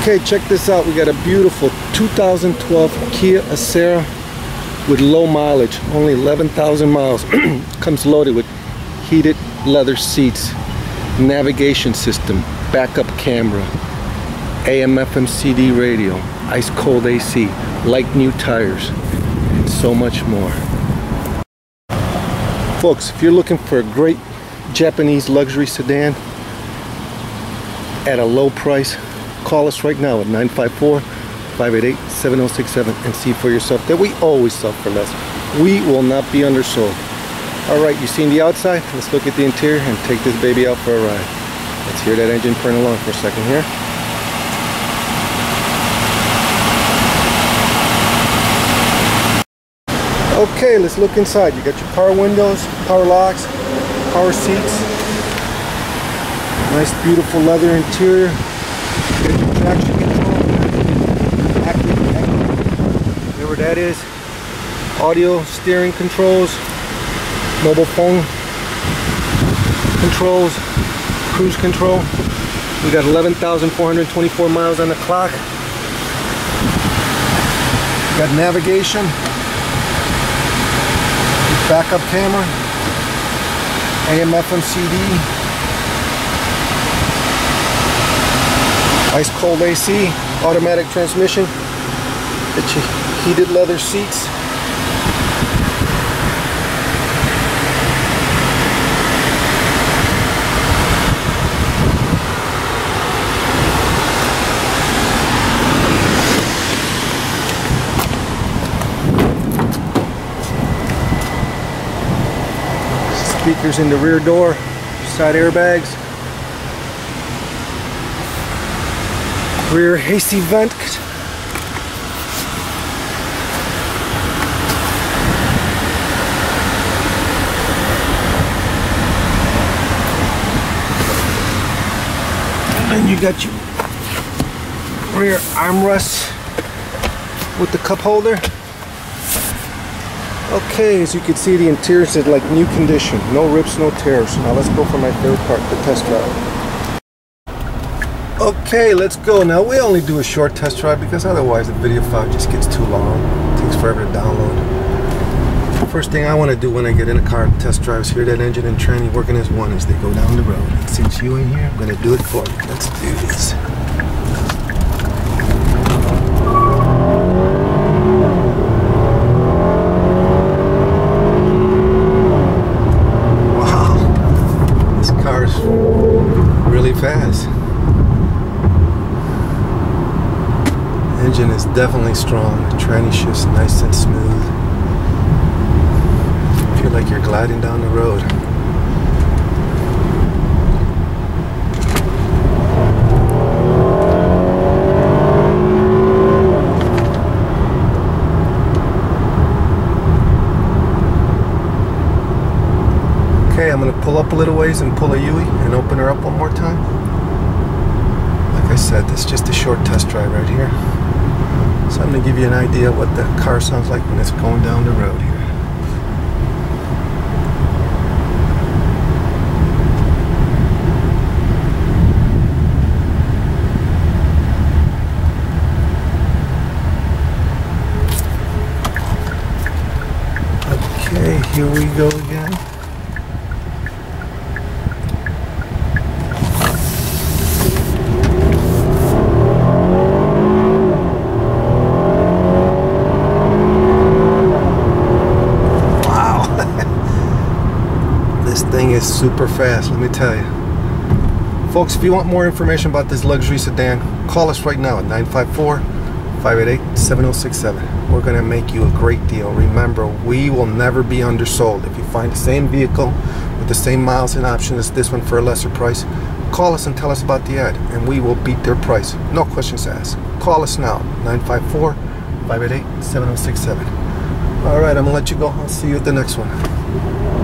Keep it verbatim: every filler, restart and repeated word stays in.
Okay, check this out. We got a beautiful two thousand twelve Kia Azera with low mileage, only eleven thousand miles. Comes loaded with heated leather seats, navigation system, backup camera, A M F M C D radio, ice cold A C, like new tires, and so much more. Folks, if you're looking for a great Japanese luxury sedan at a low price, call us right now at nine five four, five eight eight, seven zero six seven and see for yourself that we always sell for less. We will not be undersold. Alright, you've seen the outside. Let's look at the interior and take this baby out for a ride. Let's hear that engine turn along for a second here. Okay, let's look inside. You got your power windows, power locks, power seats. Nice beautiful leather interior. Get your traction control, active, active, whatever that is. Audio steering controls, mobile phone controls, cruise control. We got eleven thousand four hundred twenty-four miles on the clock. We got navigation, backup camera, A M F M C D. Ice cold A C, automatic transmission, heated leather seats. Speakers in the rear door, side airbags. Rear hasty vent. And you got your rear armrest with the cup holder. Okay, as you can see, the interior is like new condition. No rips, no tears. Now let's go for my favorite part, the test drive. Okay, let's go. Now we only do a short test drive because otherwise the video file just gets too long. It takes forever to download. The first thing I want to do when I get in a car and test drive is hear that engine and tranny working as one as they go down the road. And since you ain't here, I'm going to do it for you. Let's do this. Wow, this car is really fast. Engine is definitely strong. The tranny's just nice and smooth. Feel like you're gliding down the road. Okay, I'm gonna pull up a little ways and pull a U I and open her up one more time. Like I said, this is just a short test drive right here. So I'm going to give you an idea of what the car sounds like when it's going down the road here. Okay, here we go again. Is super fast, let me tell you. Folks, if you want more information about this luxury sedan, call us right now at nine five four, five eight eight, seven zero six seven. We're going to make you a great deal. Remember, we will never be undersold. If you find the same vehicle with the same miles and options as this one for a lesser price, call us and tell us about the ad, and we will beat their price. No questions asked. Call us now, nine five four, five eight eight, seven zero six seven. Alright, I'm going to let you go. I'll see you at the next one.